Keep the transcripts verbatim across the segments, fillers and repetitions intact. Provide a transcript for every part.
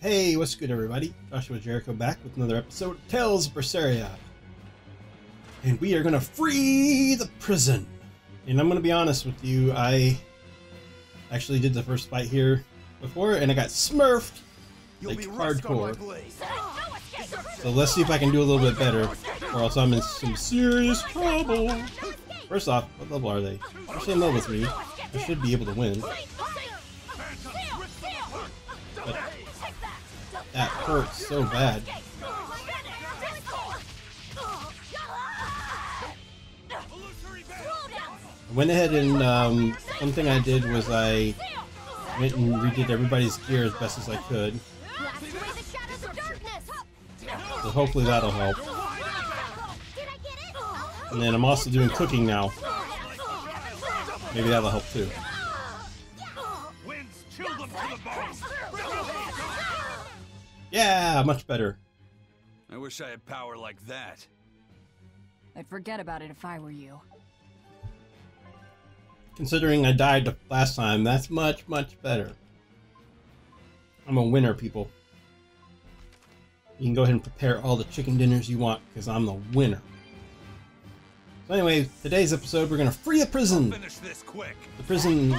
Hey, what's good everybody? Joshua Jericho back with another episode of Tales of Berseria. And we are going to free the prison. And I'm going to be honest with you, I actually did the first fight here before and I got smurfed like hardcore. So let's see if I can do a little bit better or else I'm in some serious trouble. First off, what level are they? They're same level with me. I should be able to win. That hurts so bad. I went ahead and um, one thing I did was I went and redid everybody's gear as best as I could. So hopefully that'll help. And then I'm also doing cooking now. Maybe that'll help too. Yeah, much better. I wish I had power like that. I'd forget about it if I were you. Considering I died last time, that's much, much better. I'm a winner, people. You can go ahead and prepare all the chicken dinners you want, because I'm the winner. So anyway, today's episode, we're going to free a prison! Finish this quick. The prison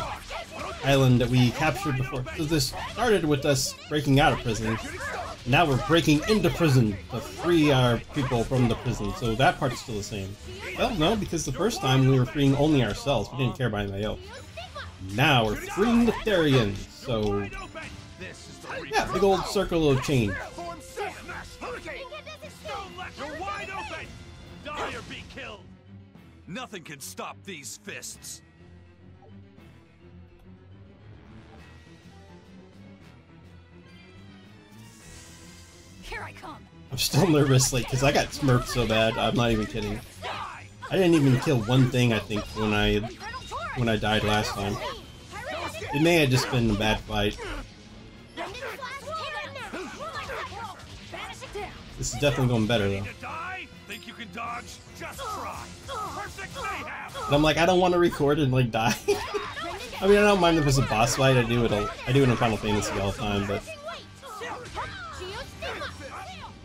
island that we captured before. So this started with us breaking out of prison. Now we're breaking into prison to free our people from the prison. So that part's still the same. Well, no, because the first time we were freeing only ourselves. We didn't care about anybody else. Now we're freeing the Therians. So, yeah, big old circle of change. Nothing can stop these fists. Here I come. I'm still nervous, like, because I got smurfed so bad. I'm not even kidding. I didn't even kill one thing, I think, when I when I died last time. It may have just been a bad fight. This is definitely going better, though. Think you can dodge? Just try. Perfect mayhem. And I'm like, I don't want to record and like die. I mean, I don't mind if it's a boss fight. I do it. A, I do it in Final Fantasy all the time, but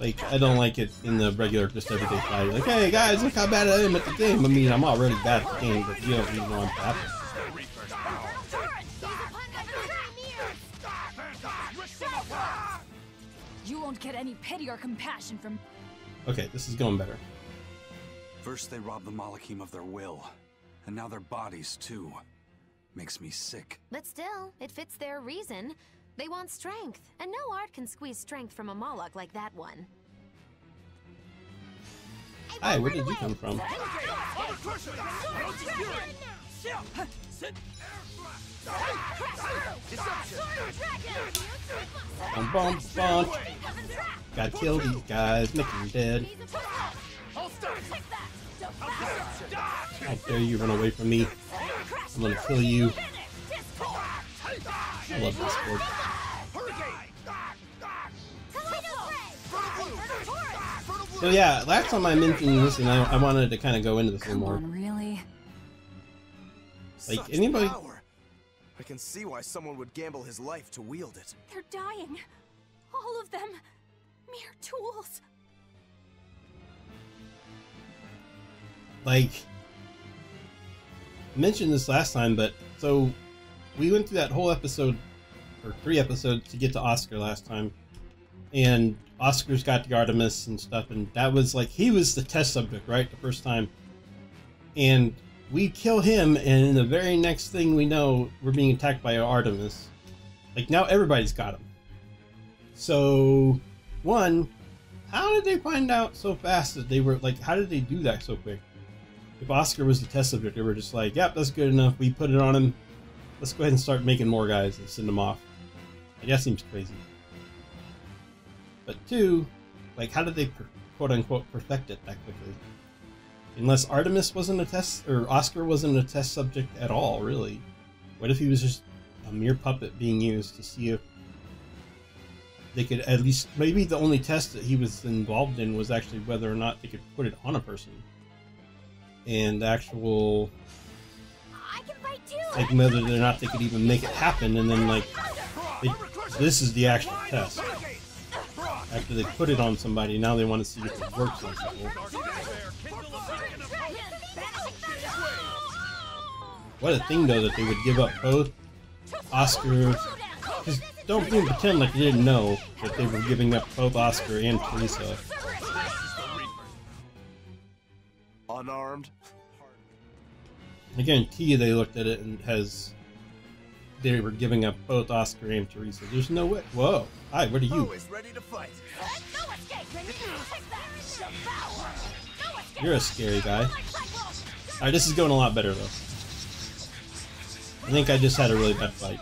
like, I don't like it in the regular, just everyday fight. Like, hey guys, look how bad I am at the game. I mean, I'm already bad at the game, but you don't even know I'm bad. You won't get any pity or compassion from. Okay, this is going better. First they robbed the Malakim of their will, and now their bodies too. Makes me sick. But still, it fits their reason. They want strength, and no art can squeeze strength from a Moloch like that one. Hi, where did you come from? Bum, bum, bum. Gotta kill these guys, make them dead. How dare you run away from me? I'm gonna kill you. I love this sport. So yeah, last time I mentioned this, and I, I wanted to kind of go into this a little more. Like, anybody... I can see why someone would gamble his life to wield it. They're dying. All of them. Mere tools. Like, I mentioned this last time, but so we went through that whole episode, or three episodes, to get to Oscar last time. And Oscar's got the Artemis and stuff, and that was like, he was the test subject, right? The first time. And we kill him, and the very next thing we know, we're being attacked by Artemis. Like, now everybody's got him. So, one, how did they find out so fast that they were, like, how did they do that so quick? If Oscar was the test subject, they were just like, yep, that's good enough, we put it on him. Let's go ahead and start making more guys and send them off. Like, that seems crazy. But two, like, how did they, quote-unquote, perfect it that quickly? Unless Artemis wasn't a test, or Oscar wasn't a test subject at all, really. What if he was just a mere puppet being used to see if they could at least, maybe the only test that he was involved in was actually whether or not they could put it on a person. And actual, like whether or not they could even make it happen, and then like, they, this is the actual test. After they put it on somebody, now they want to see if it works on people. What a thing, though, that they would give up both Oscar. Just don't even pretend like they didn't know that they were giving up both Oscar and Teresa. Unarmed. I guarantee you they looked at it and has... They were giving up both Oscar and Teresa. There's no way. Whoa. Hi, what are you? Ready to fight. You're a scary guy. Alright, this is going a lot better, though. I think I just had a really bad fight.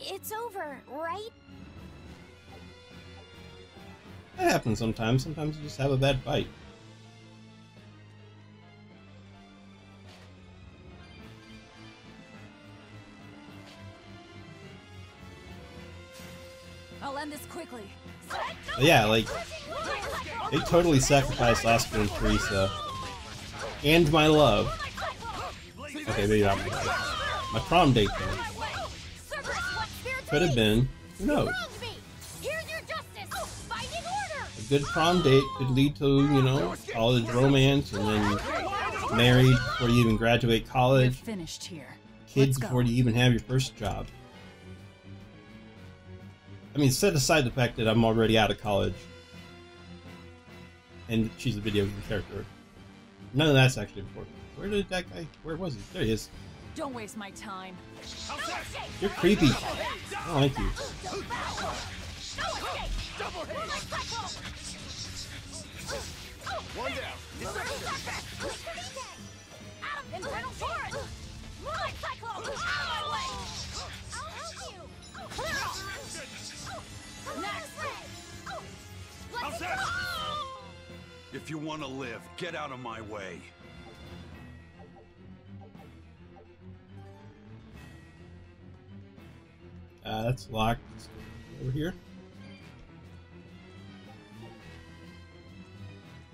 It's over, right? That happens sometimes. Sometimes you just have a bad fight. But yeah, like, they totally sacrificed Oscar and Teresa. And my love. Okay, maybe not my love. My prom date, though. Could have been. Who knows? A good prom date could lead to, you know, college romance, and then married before you even graduate college. Kids before you even have your first job. I mean, set aside the fact that I'm already out of college, and she's a video game character. None of that's actually important. Where did that guy? Where was he? There he is. Don't waste my time. You're creepy. I don't like you. One down. If you want to live, get out of my way. Uh, that's locked. Let's go over here.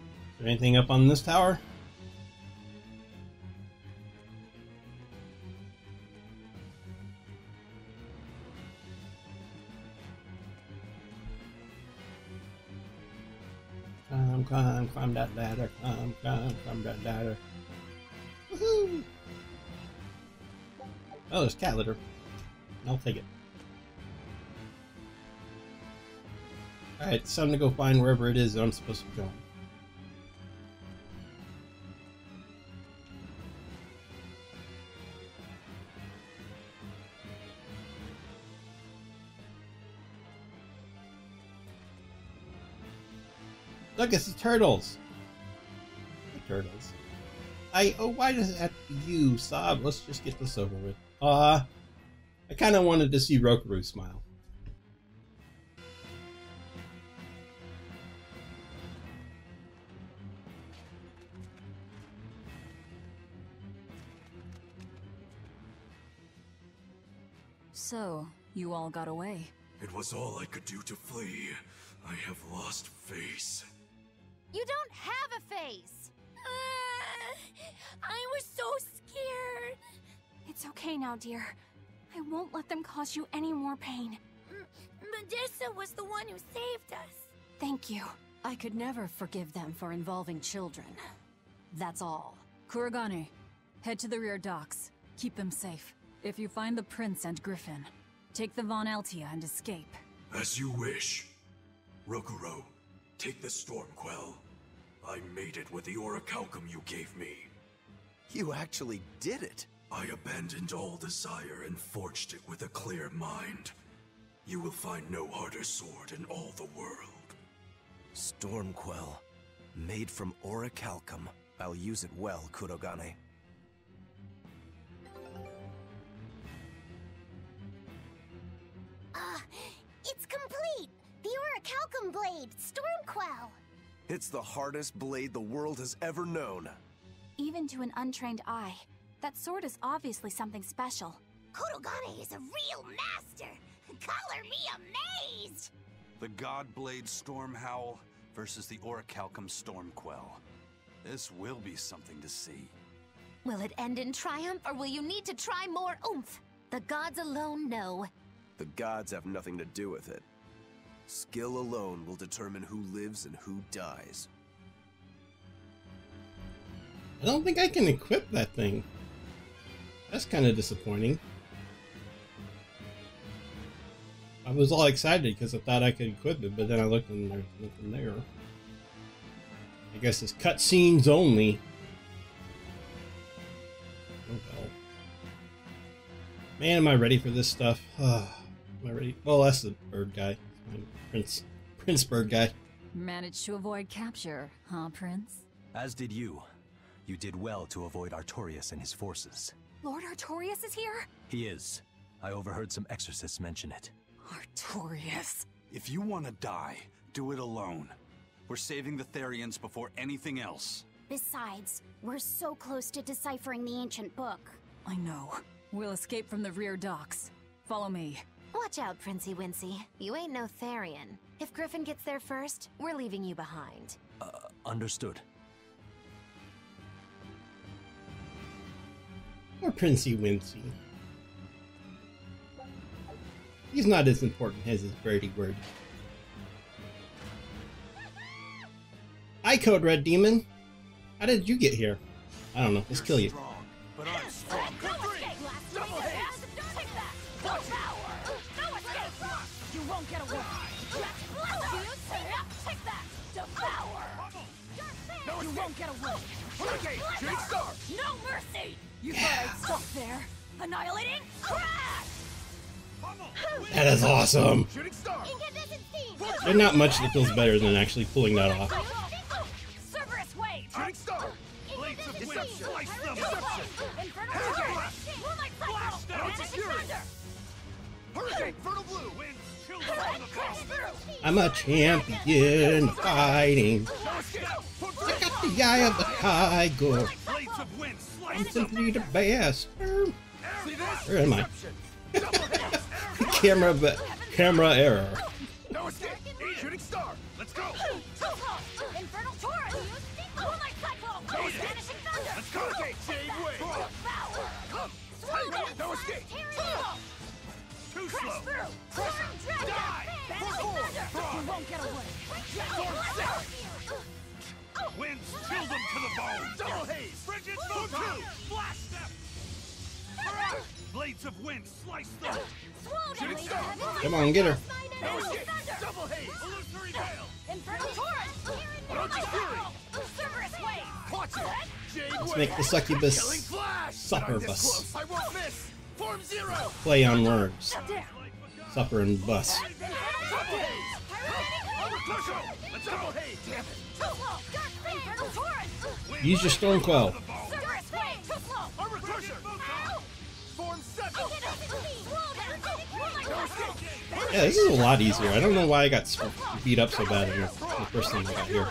Is there anything up on this tower? Climb, climb, climb that ladder, climb, climb, climb that ladder. Woohoo! Oh, there's cat litter. I'll take it. Alright, it's time to go find wherever it is that I'm supposed to be going. Look, it's the turtles. The turtles. I oh, why does it have to be you, Sob? Let's just get this over with. Ah, uh, I kind of wanted to see Rokurou smile. So you all got away. It was all I could do to flee. I have lost face. You don't have a face! Uh, I was so scared! It's okay now, dear. I won't let them cause you any more pain. Medissa was the one who saved us. Thank you. I could never forgive them for involving children. That's all. Kuragane, head to the rear docks. Keep them safe. If you find the Prince and Griffin, take the Von Altia and escape. As you wish. Rokurou, take the Stormquell. I made it with the Orichalcum you gave me. You actually did it? I abandoned all desire and forged it with a clear mind. You will find no harder sword in all the world. Stormquell, made from Orichalcum. I'll use it well, Kuragane. Ah, uh, it's complete! The Orichalcum blade, Stormquell! It's the hardest blade the world has ever known. Even to an untrained eye, that sword is obviously something special. Kuragane is a real master! Color me amazed! The God Blade Stormhowl versus the Orichalcum Stormquell. This will be something to see. Will it end in triumph, or will you need to try more oomph? The gods alone know. The gods have nothing to do with it. Skill alone will determine who lives and who dies. I don't think I can equip that thing. That's kind of disappointing. I was all excited because I thought I could equip it, but then I looked and there's nothing there. I guess it's cutscenes only. Oh well. Man, am I ready for this stuff? Am I ready? Well, that's the bird guy. Prince, Princeburg guy. Managed to avoid capture, huh, Prince? As did you. You did well to avoid Artorius and his forces. Lord Artorius is here? He is. I overheard some exorcists mention it. Artorius. If you want to die, do it alone. We're saving the Therians before anything else. Besides, we're so close to deciphering the ancient book. I know. We'll escape from the rear docks. Follow me. Watch out, Princey Wincy. You ain't no Therian. If Griffin gets there first, we're leaving you behind. Uh, understood. Poor Princey Wincy. He's not as important as his birdie word. I code Red Demon. How did you get here? I don't know. Let's kill you. Strong, but I'm strong. You won't get away. Okay, Jake Star. No mercy. You thought I'd stop there? Annihilating? Crash! That is awesome. There's not much that feels better than actually pulling that off. Cerberus wave. Jake Star. Blades of deception. Hurricane Fertile Blue wins. I'm a champion of fighting. I got the eye of the tiger. I'm simply the best. Where am I? camera, but camera error. No escape. Shooting star. Let's go. Infernal torrent. Moonlight cyclone. Vanishing thunder. Let's go. Shave wave. Come. No escape. Too slow. Die. You won't get away. Winds chill them to the bone. Double haze. Frigid photo. Flash them. Blades of wind slice them. Come on, get her. Double haze. Illusory veil. Infernal torrent. Let's make the succubus supper bus. Play on words. Supper and bus. Use your Stormquell. Yeah, this is a lot easier. I don't know why I got beat up so bad in the first time I got here.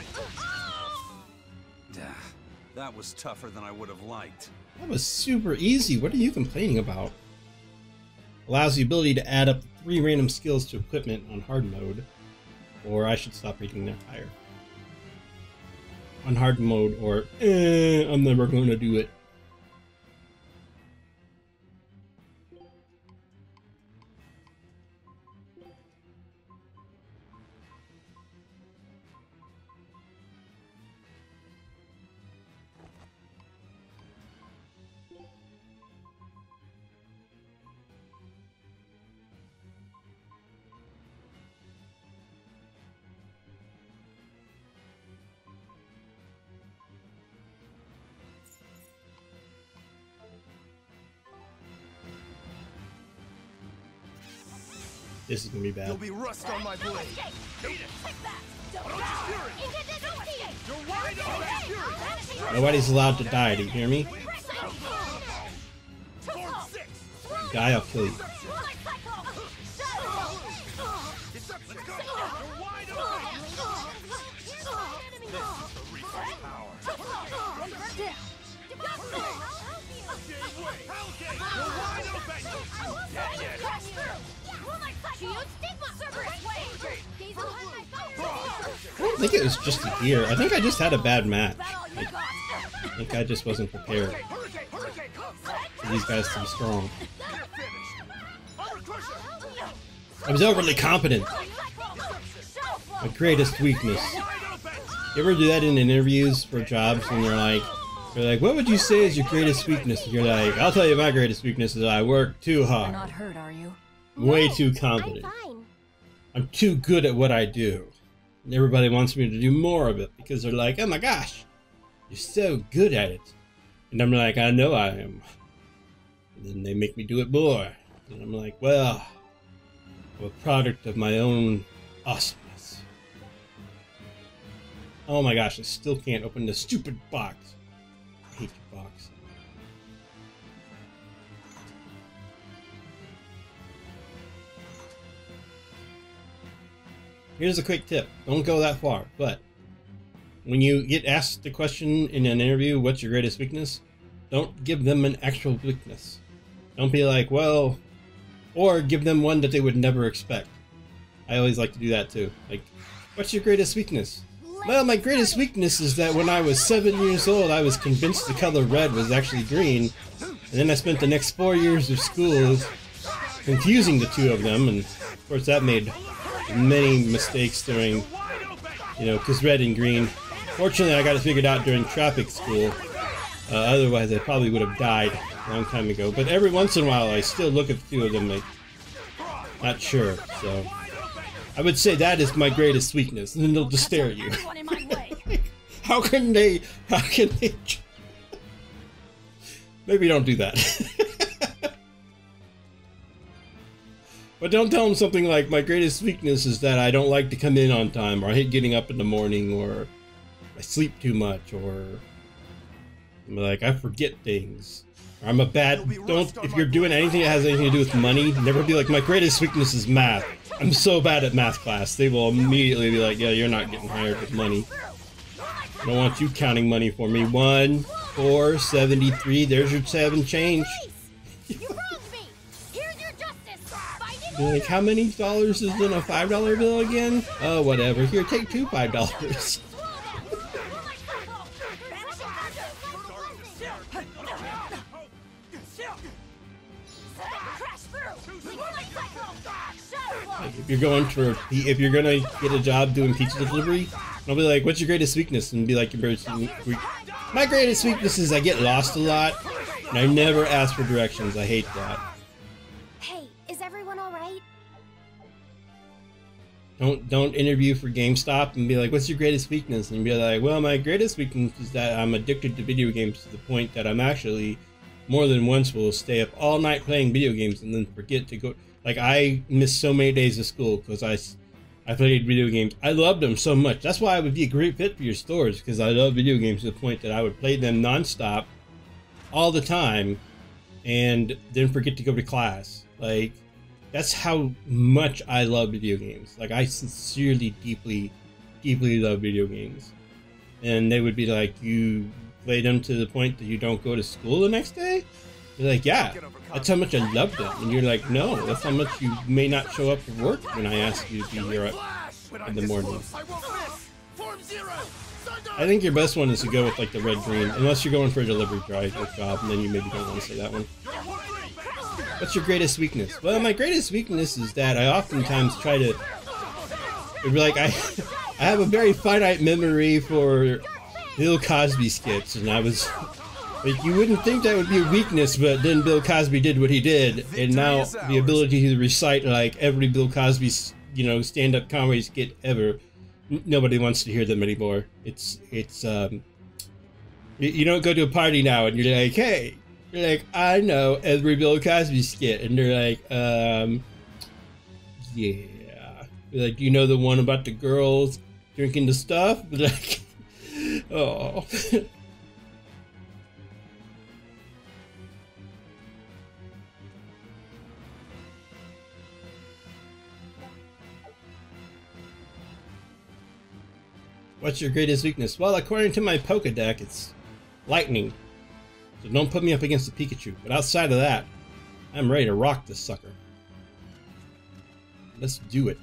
That was tougher than I would have liked. That was super easy. What are you complaining about? Allows the ability to add up three random skills to equipment on hard mode. Or I should stop reading their higher. On hard mode, or eh, I'm never going to do it. This is gonna be bad. You'll be rust on my blade. Nobody's allowed to die. Do you hear me? Die, I'll kill you. I don't think it was just a gear. I think I just had a bad match. Like, I think I just wasn't prepared for these guys to be strong. I was overly competent. My greatest weakness. You ever do that in interviews for jobs when they're like, they're like, what would you say is your greatest weakness? And you're like, I'll tell you my greatest weakness is I work too hard. You're not hurt, are you? Way no, too competent. I'm fine. I'm too good at what I do. And everybody wants me to do more of it because they're like, oh my gosh, you're so good at it. And I'm like, I know I am. And then they make me do it more. And I'm like, well, I'm a product of my own awesomeness. Oh my gosh, I still can't open the stupid box. I hate the box. Here's a quick tip. Don't go that far, but when you get asked the question in an interview, what's your greatest weakness? Don't give them an actual weakness. Don't be like, well, or give them one that they would never expect. I always like to do that too. Like, what's your greatest weakness? Well, my greatest weakness is that when I was seven years old, I was convinced the color red was actually green. And then I spent the next four years of school confusing the two of them. And of course that made many mistakes during, you know, because red and green. Fortunately, I got it figured out during traffic school. Uh, otherwise, I probably would have died a long time ago. But every once in a while, I still look at the two of them like, not sure. So I would say that is my greatest weakness. And then they'll just stare at you. How can they? How can they? Maybe don't do that. But don't tell them something like, my greatest weakness is that I don't like to come in on time, or I hate getting up in the morning, or I sleep too much, or I'm like, I forget things. I'm a bad, don't, if you're doing anything that has anything to do with money, never be like, my greatest weakness is math. I'm so bad at math class. They will immediately be like, yeah, you're not getting hired with money. I don't want you counting money for me. One, four, seventy-three, there's your seven change. You're like, how many dollars is in a five dollar bill again? Oh, whatever. Here, take two five dollars. If you're going for, if you're gonna get a job doing pizza delivery, I'll be like, "What's your greatest weakness?" And be like, "My greatest weakness is I get lost a lot, and I never ask for directions. I hate that." Hey, is everyone all right? Don't don't interview for GameStop and be like, "What's your greatest weakness?" And be like, "Well, my greatest weakness is that I'm addicted to video games to the point that I'm actually more than once will stay up all night playing video games and then forget to go." Like, I missed so many days of school because I, I played video games. I loved them so much. That's why I would be a great fit for your stores, because I love video games to the point that I would play them nonstop all the time and then forget to go to class. Like, that's how much I love video games. Like, I sincerely, deeply, deeply love video games. And they would be like, you play them to the point that you don't go to school the next day? You're like, yeah, that's how much I love them. And you're like, no, that's how much you may not show up for work when I ask you to be here at, in the morning. I think your best one is to go with like the red green, unless you're going for a delivery drive or job, and then you maybe don't want to say that one. What's your greatest weakness? Well, my greatest weakness is that I oftentimes try to, it'd be like, I, I have a very finite memory for Bill Cosby skits, and I was. Like, you wouldn't think that would be a weakness, but then Bill Cosby did what he did, and now the ability to recite, like, every Bill Cosby, you know, stand-up comedy skit ever, nobody wants to hear them anymore. It's, it's, um, you don't go to a party now, and you're like, hey, you're like, I know every Bill Cosby skit, and they're like, um, yeah. You're like, you know the one about the girls drinking the stuff? Like, oh. What's your greatest weakness? Well, according to my Pokedex, it's lightning. So don't put me up against a Pikachu. But outside of that, I'm ready to rock this sucker. Let's do it.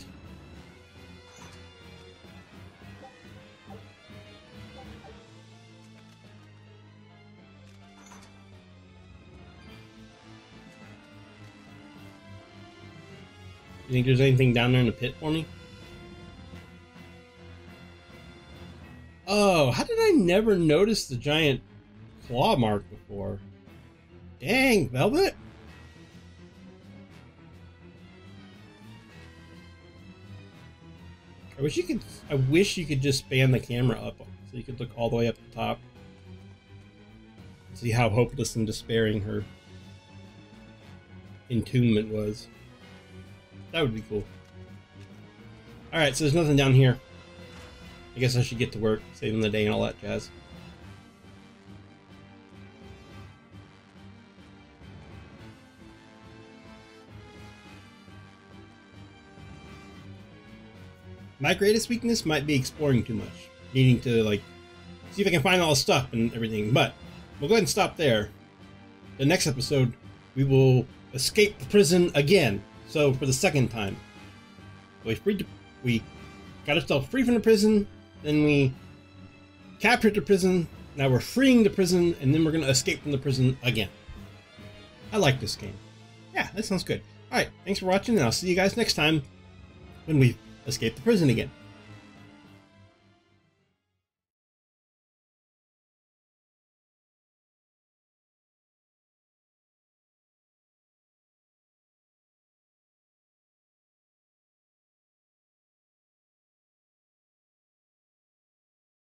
You think there's anything down there in the pit for me? Oh, how did I never notice the giant claw mark before? Dang, Velvet! I wish you could, I wish you could just span the camera up so you could look all the way up the top. See how hopeless and despairing her entombment was. That would be cool. Alright, so there's nothing down here. I guess I should get to work, saving the day and all that jazz. My greatest weakness might be exploring too much, needing to, like, see if I can find all the stuff and everything, but we'll go ahead and stop there. The next episode, we will escape the prison again, so for the second time. We freed, we got ourselves free from the prison, then we captured the prison, now we're freeing the prison, and then we're going to escape from the prison again. I like this game. Yeah, that sounds good. Alright, thanks for watching, and I'll see you guys next time when we escape the prison again.